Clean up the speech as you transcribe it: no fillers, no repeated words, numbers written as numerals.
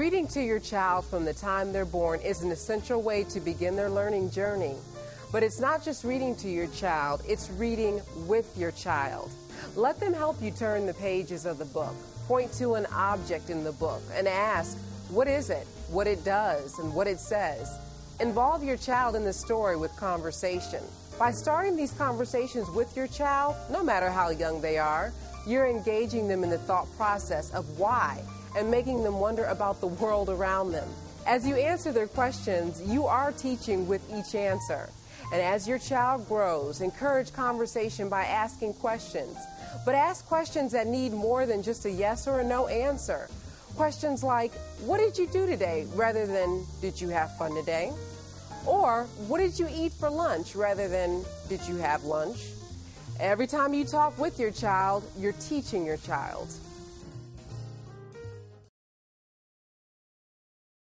Reading to your child from the time they're born is an essential way to begin their learning journey. But it's not just reading to your child, it's reading with your child. Let them help you turn the pages of the book. Point to an object in the book and ask, what is it, what it does, and what it says? Involve your child in the story with conversation. By starting these conversations with your child, no matter how young they are, you're engaging them in the thought process of why and making them wonder about the world around them. As you answer their questions, you are teaching with each answer. And as your child grows, encourage conversation by asking questions. But ask questions that need more than just a yes or a no answer. Questions like, what did you do today? Rather than, did you have fun today? Or, what did you eat for lunch? Rather than, did you have lunch? Every time you talk with your child, you're teaching your child.